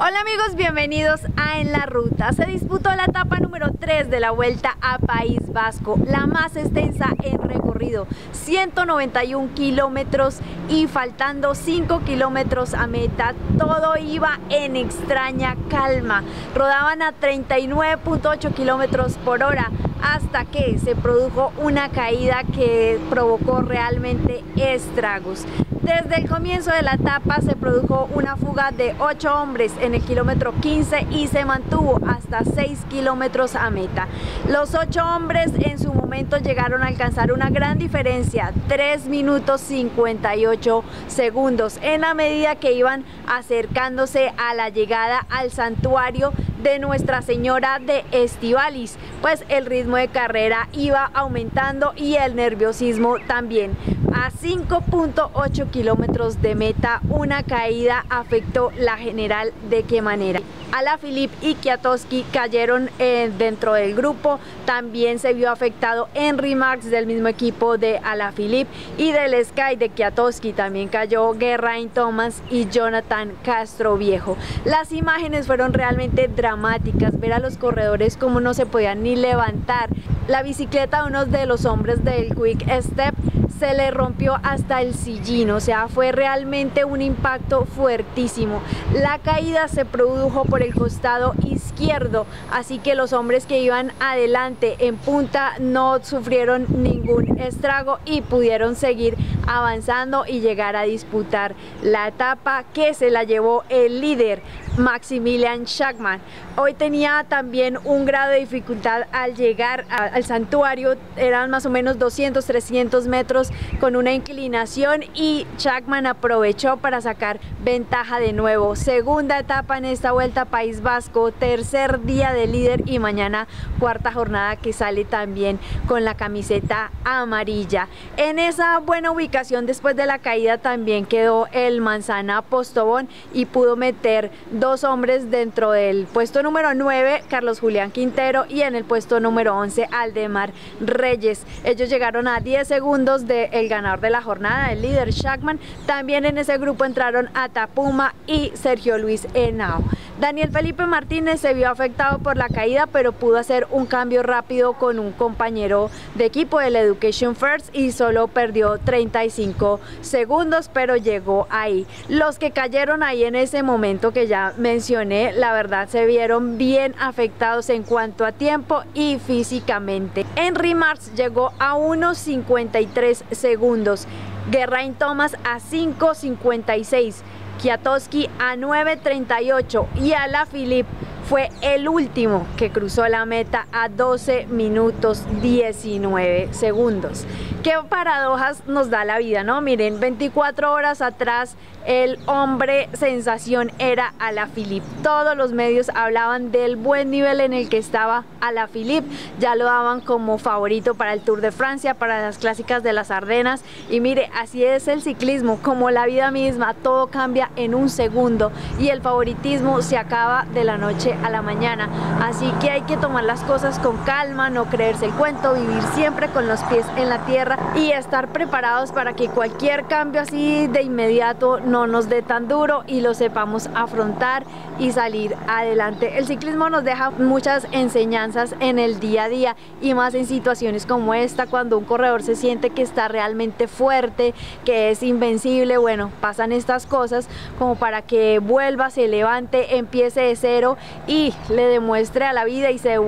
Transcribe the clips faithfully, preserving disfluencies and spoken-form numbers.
Hola amigos, bienvenidos a En la Ruta. Se disputó la etapa número tres de la Vuelta a País Vasco, la más extensa en recorrido, ciento noventa y un kilómetros y faltando cinco kilómetros a meta, todo iba en extraña calma. Rodaban a treinta y nueve punto ocho kilómetros por hora hasta que se produjo una caída que provocó realmente estragos. Desde el comienzo de la etapa se produjo una fuga de ocho hombres en el kilómetro quince y se mantuvo hasta seis kilómetros a meta. Los ocho hombres en su momento llegaron a alcanzar una gran diferencia, tres minutos cincuenta y ocho segundos, en la medida que iban acercándose a la llegada al santuario de Nuestra Señora de Estivaliz, pues el ritmo de carrera iba aumentando y el nerviosismo también. A cinco punto ocho kilómetros de meta, una caída afectó la general. ¿De qué manera? Alaphilippe y Kwiatkowski cayeron eh, dentro del grupo. También se vio afectado Henry Marks, del mismo equipo de Alaphilippe, y del Sky de Kwiatkowski también cayó Geraint Thomas y Jonathan Castroviejo. Las imágenes fueron realmente dramáticas, ver a los corredores como no se podían ni levantar. La bicicleta de uno de los hombres del Quick Step se le rompió hasta el sillín, o sea, fue realmente un impacto fuertísimo. La caída se produjo por el costado izquierdo, así que los hombres que iban adelante en punta no sufrieron ningún estrago y pudieron seguir avanzando y llegar a disputar la etapa, que se la llevó el líder Maximilian Schachmann. Hoy tenía también un grado de dificultad al llegar a, al santuario, eran más o menos doscientos, trescientos metros con una inclinación, y Schachmann aprovechó para sacar ventaja de nuevo. Segunda etapa en esta Vuelta a País Vasco, tercer día de líder y mañana cuarta jornada que sale también con la camiseta amarilla. En esa buena ubicación después de la caída también quedó el Manzana Postobón y pudo meter dos Dos hombres dentro del puesto número nueve, Carlos Julián Quintero, y en el puesto número once, Aldemar Reyes. Ellos llegaron a diez segundos del ganador de la jornada, el líder Schachmann. También en ese grupo entraron Atapuma y Sergio Luis Henao. Daniel Felipe Martínez se vio afectado por la caída, pero pudo hacer un cambio rápido con un compañero de equipo del Education First y solo perdió treinta y cinco segundos, pero llegó ahí. Los que cayeron ahí en ese momento que ya mencioné, la verdad se vieron bien afectados en cuanto a tiempo y físicamente. Henry Marks llegó a uno cincuenta y tres segundos, Geraint Thomas a cinco cincuenta y seis, Kwiatkowski a nueve treinta y ocho y Alaphilippe fue el último que cruzó la meta a doce minutos diecinueve segundos. Qué paradojas nos da la vida, ¿no? Miren, veinticuatro horas atrás el hombre sensación era Alaphilippe. Todos los medios hablaban del buen nivel en el que estaba Alaphilippe. Ya lo daban como favorito para el Tour de Francia, para las clásicas de las Ardenas. Y mire, así es el ciclismo, como la vida misma, todo cambia en un segundo y el favoritismo se acaba de la noche a la mañana. Así que hay que tomar las cosas con calma, no creerse el cuento, vivir siempre con los pies en la tierra y estar preparados para que cualquier cambio así de inmediato no nos dé tan duro y lo sepamos afrontar y salir adelante. El ciclismo nos deja muchas enseñanzas en el día a día y más en situaciones como esta, cuando un corredor se siente que está realmente fuerte, que es invencible. Bueno, pasan estas cosas como para que vuelva, se levante, empiece de cero y le demuestre a la vida y se,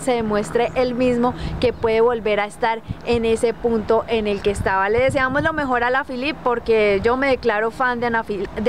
se demuestre él mismo que puede volver a estar en ese punto en el que estaba. Le deseamos lo mejor a Alaphilippe, porque yo me declaro fan de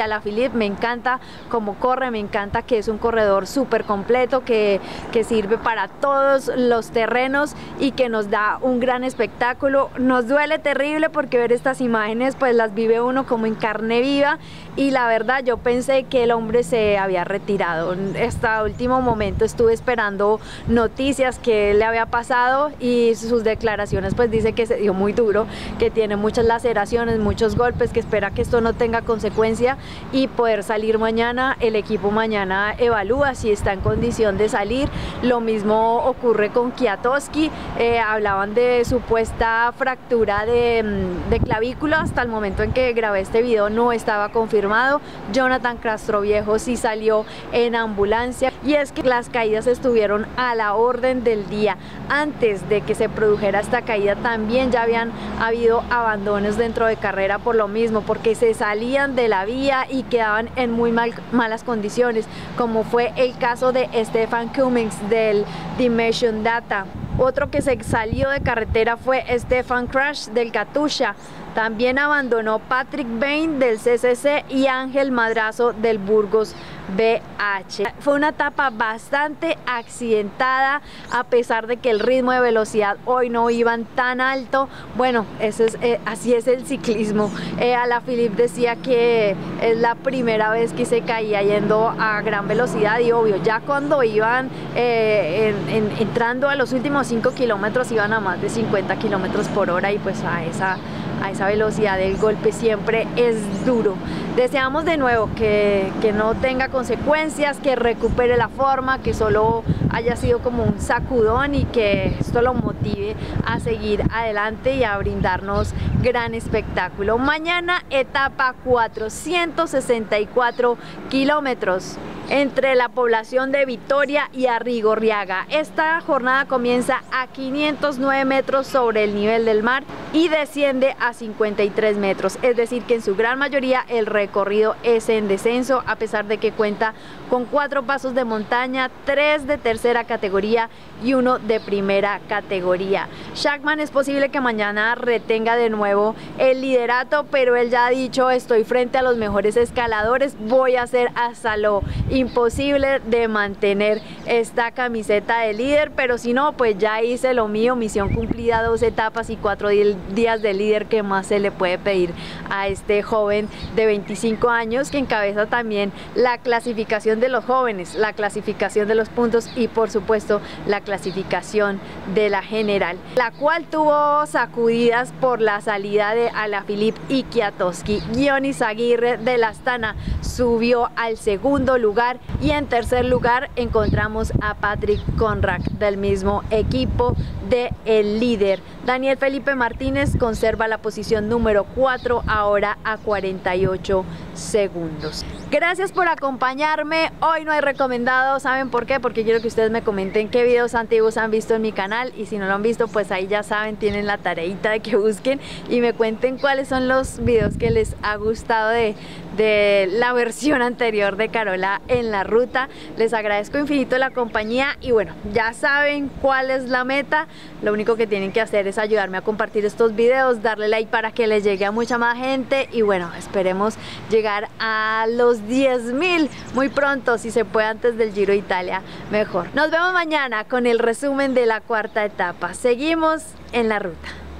Alaphilippe, me encanta cómo corre, me encanta que es un corredor súper completo, que, que sirve para todos los terrenos y que nos da un gran espectáculo. Nos duele terrible porque ver estas imágenes pues las vive uno como en carne viva, y la verdad yo pensé que el hombre se había retirado esta última último momento estuve esperando noticias que le había pasado, y sus declaraciones pues dice que se dio muy duro, que tiene muchas laceraciones, muchos golpes, que espera que esto no tenga consecuencia y poder salir mañana. El equipo mañana evalúa si está en condición de salir. Lo mismo ocurre con Kwiatkowski, eh, hablaban de supuesta fractura de, de clavícula. Hasta el momento en que grabé este video no estaba confirmado. Jonathan Castroviejo sí salió en ambulancia, y es que las caídas estuvieron a la orden del día. Antes de que se produjera esta caída también ya habían habido abandonos dentro de carrera por lo mismo, porque se salían de la vía y quedaban en muy mal, malas condiciones, como fue el caso de Stefan Cummings del Dimension Data. Otro que se salió de carretera fue Stefan Crash del Katusha. También abandonó Patrick Bain del C C C y Ángel Madrazo del Burgos B H. Fue una etapa bastante accidentada, a pesar de que el ritmo de velocidad hoy no iban tan alto. Bueno, ese es, eh, así es el ciclismo. Eh, Alaphilippe decía que es la primera vez que se caía yendo a gran velocidad, y obvio, ya cuando iban eh, en, en, entrando a los últimos cinco kilómetros iban a más de cincuenta kilómetros por hora, y pues a esa... A esa velocidad el golpe siempre es duro. Deseamos de nuevo que, que no tenga consecuencias, que recupere la forma, que solo haya sido como un sacudón y que esto lo motive a seguir adelante y a brindarnos gran espectáculo. Mañana etapa cuatrocientos sesenta y cuatro kilómetros entre la población de Vitoria y Arrigorriaga. Esta jornada comienza a quinientos nueve metros sobre el nivel del mar y desciende a cincuenta y tres metros, es decir que en su gran mayoría el recorrido es en descenso, a pesar de que cuenta con cuatro pasos de montaña, tres de tercera categoría y uno de primera categoría. Schachmann es posible que mañana retenga de nuevo el liderato, pero él ya ha dicho: estoy frente a los mejores escaladores, voy a hacer hasta lo imposible de mantener esta camiseta de líder, pero si no, pues ya hice lo mío, misión cumplida, dos etapas y cuatro días de líder, que más se le puede pedir a este joven de veinticinco años, que encabeza también la clasificación de los jóvenes, la clasificación de los puntos y por supuesto la clasificación de la general, la cual tuvo sacudidas por la salida de Alaphilippe y Kwiatkowski. Gionis Aguirre de la Astana subió al segundo lugar, y en tercer lugar encontramos a Patrick Konrad del mismo equipo de el líder. Daniel Felipe Martínez conserva la posición número cuatro, ahora a cuarenta y ocho segundos. Gracias por acompañarme. Hoy no hay recomendado, ¿saben por qué? Porque quiero que ustedes me comenten qué videos antiguos han visto en mi canal, y si no lo han visto, pues ahí ya saben, tienen la tareita de que busquen y me cuenten cuáles son los videos que les ha gustado de, de la versión anterior de Carola en la ruta. Les agradezco infinito la compañía, y bueno, ya saben cuál es la meta. Lo único que tienen que hacer es ayudarme a compartir estos videos, darle like para que les llegue a mucha más gente, y bueno, esperemos llegar a los diez mil muy pronto, si se puede antes del Giro de Italia mejor. Nos vemos mañana con el resumen de la cuarta etapa. Seguimos en la ruta.